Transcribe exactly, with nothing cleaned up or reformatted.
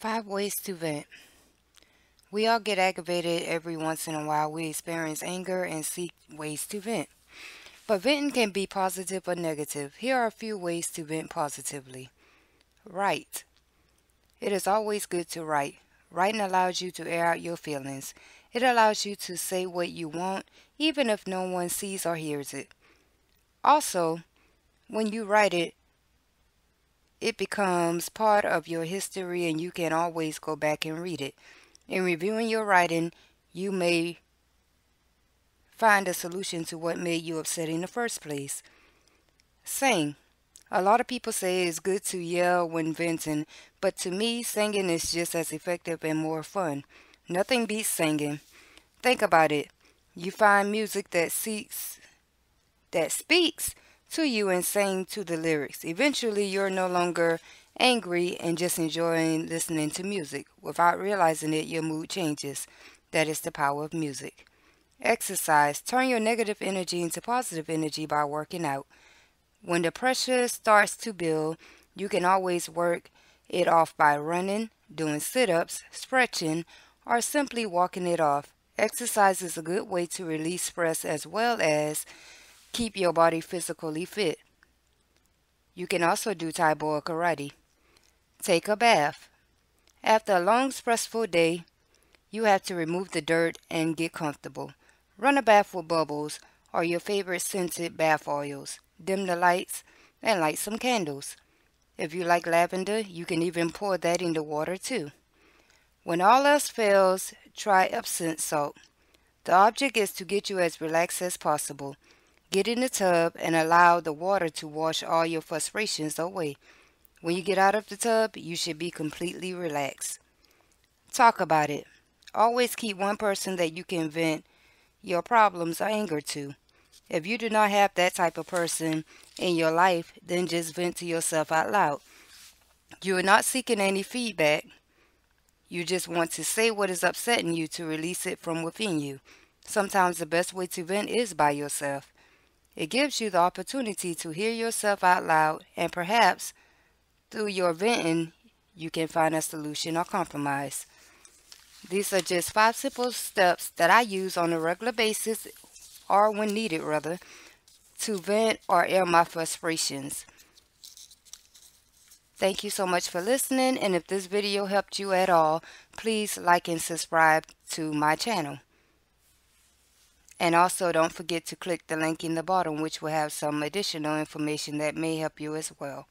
Five ways to vent. We all get aggravated every once in a while. We experience anger and seek ways to vent. But venting can be positive or negative. Here are a few ways to vent positively. Write. It is always good to write. Writing allows you to air out your feelings. It allows you to say what you want, even if no one sees or hears it. Also, when you write it, it becomes part of your history and you can always go back and read it. In reviewing your writing, you may find a solution to what made you upset in the first place. Sing. A lot of people say it's good to yell when venting, but to me, singing is just as effective and more fun. Nothing beats singing. Think about it. You find music that seeks, that speaks to you and sing to the lyrics. Eventually, you're no longer angry and just enjoying listening to music. Without realizing it, your mood changes. That is the power of music. Exercise. Turn your negative energy into positive energy by working out. When the pressure starts to build, you can always work it off by running, doing sit-ups, stretching, or simply walking it off. Exercise is a good way to release stress as well as keep your body physically fit. You can also do Tai Bo or karate. Take a bath. After a long, stressful day, you have to remove the dirt and get comfortable. Run a bath with bubbles or your favorite scented bath oils. Dim the lights and light some candles. If you like lavender, you can even pour that in the water too. When all else fails, try Epsom salt. The object is to get you as relaxed as possible. Get in the tub and allow the water to wash all your frustrations away. When you get out of the tub, you should be completely relaxed. Talk about it. Always keep one person that you can vent your problems or anger to. If you do not have that type of person in your life, then just vent to yourself out loud. You are not seeking any feedback. You just want to say what is upsetting you to release it from within you. Sometimes the best way to vent is by yourself. It gives you the opportunity to hear yourself out loud, and perhaps through your venting, you can find a solution or compromise. These are just five simple steps that I use on a regular basis, or when needed rather, to vent or air my frustrations. Thank you so much for listening, and if this video helped you at all, please like and subscribe to my channel. And also don't forget to click the link in the bottom, which will have some additional information that may help you as well.